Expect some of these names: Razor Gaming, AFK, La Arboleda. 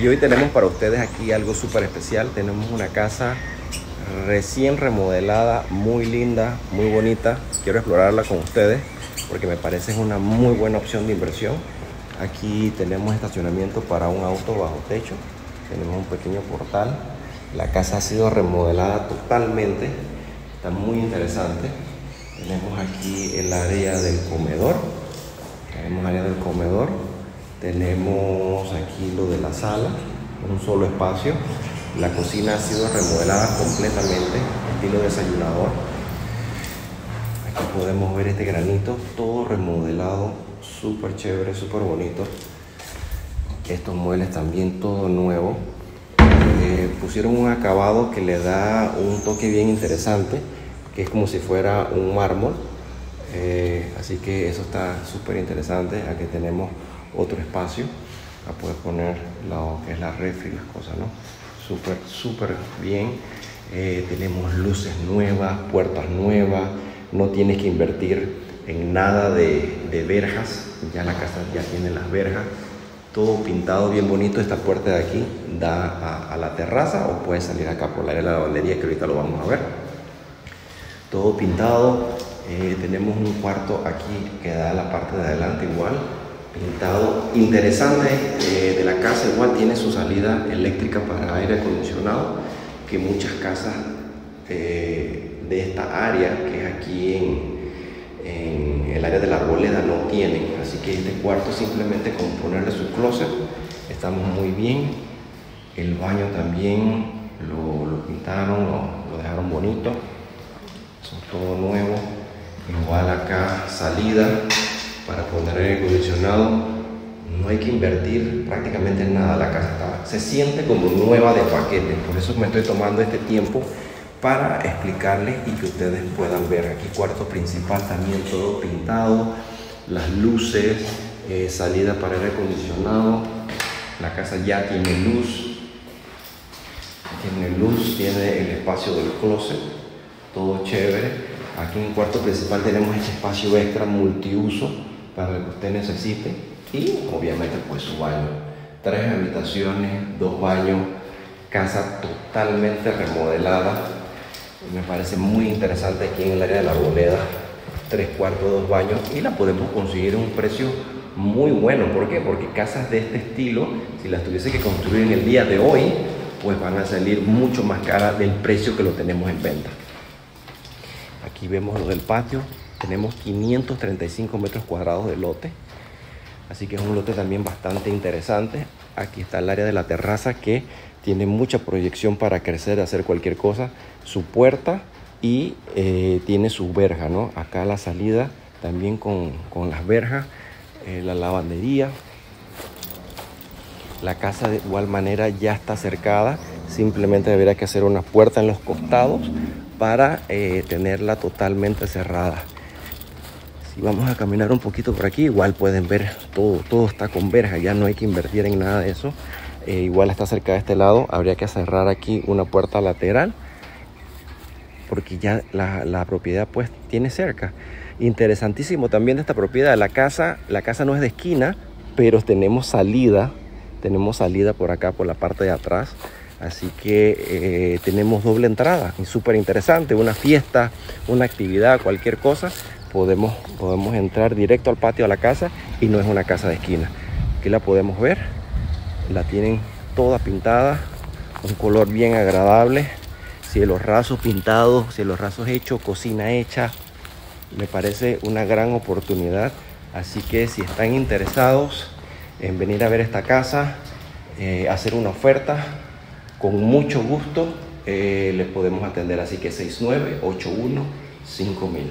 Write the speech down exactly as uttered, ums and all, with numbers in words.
Y hoy tenemos para ustedes aquí algo súper especial. Tenemos una casa recién remodelada, muy linda, muy bonita. Quiero explorarla con ustedes porque me parece una muy buena opción de inversión. Aquí tenemos estacionamiento para un auto bajo techo. Tenemos un pequeño portal. La casa ha sido remodelada totalmente. Está muy interesante. Tenemos aquí el área del comedor. Tenemos área del comedor. Tenemos aquí lo de la sala. Un solo espacio. La cocina ha sido remodelada completamente. Estilo desayunador. Aquí podemos ver este granito. Todo remodelado. Súper chévere, súper bonito. Estos muebles también todo nuevo. Eh, pusieron un acabado que le da un toque bien interesante, que es como si fuera un mármol, eh, así que eso está súper interesante. Aquí tenemos otro espacio para poder poner lo que es la refri y las cosas, ¿no? Súper, súper bien. Eh, tenemos luces nuevas, puertas nuevas, no tienes que invertir en nada de, de verjas, ya la casa ya tiene las verjas. Todo pintado bien bonito. Esta puerta de aquí da a, a la terraza o puede salir acá por la área de la lavandería, que ahorita lo vamos a ver. Todo pintado. Eh, tenemos un cuarto aquí que da a la parte de adelante igual. Pintado interesante. Eh, de la casa igual tiene su salida eléctrica para aire acondicionado, que muchas casas eh, de esta área, que es aquí en... en el área de La Arboleda, no tienen. Así que este cuarto, simplemente con ponerle su closet, estamos muy bien. El baño también lo, lo pintaron, lo, lo dejaron bonito. Eso es todo nuevo. Igual acá salida para poner aire acondicionado. No hay que invertir prácticamente en nada. La casa está, se siente como nueva de paquete. Por eso me estoy tomando este tiempo para explicarles y que ustedes puedan ver. Aquí cuarto principal también todo pintado, las luces, eh, salida para aire acondicionado. La casa ya tiene luz, tiene luz, tiene el espacio del closet, todo chévere. Aquí en cuarto principal tenemos este espacio extra multiuso para lo que usted necesite y obviamente pues su baño. Tres habitaciones, dos baños, casa totalmente remodelada. Me parece muy interesante aquí en el área de La Arboleda. Tres cuartos, dos baños, y la podemos conseguir a un precio muy bueno. ¿Por qué? Porque casas de este estilo, si las tuviese que construir en el día de hoy, pues van a salir mucho más caras del precio que lo tenemos en venta. Aquí vemos lo del patio. Tenemos quinientos treinta y cinco metros cuadrados de lote, así que es un lote también bastante interesante. Aquí está el área de la terraza, que tiene mucha proyección para crecer, hacer cualquier cosa. Su puerta y eh, tiene su verja, ¿no? Acá la salida también con, con las verjas, eh, la lavandería. La casa de igual manera ya está cercada. Simplemente deberá que hacer una puerta en los costados para eh, tenerla totalmente cerrada. Si vamos a caminar un poquito por aquí, igual pueden ver todo, todo está con verja. Ya no hay que invertir en nada de eso. Eh, igual está cerca de este lado. Habría que cerrar aquí una puerta lateral porque ya la, la propiedad pues tiene cerca. Interesantísimo también de esta propiedad, la casa, la casa no es de esquina, pero tenemos salida, tenemos salida por acá, por la parte de atrás. Así que eh, tenemos doble entrada, súper interesante. Una fiesta, una actividad, cualquier cosa, podemos, podemos entrar directo al patio de la casa y no es una casa de esquina. Aquí la podemos ver. La tienen toda pintada, un color bien agradable, cielo raso pintado, cielo raso hecho, cocina hecha. Me parece una gran oportunidad. Así que si están interesados en venir a ver esta casa, eh, hacer una oferta, con mucho gusto eh, les podemos atender. Así que seis nueve ocho uno cinco mil.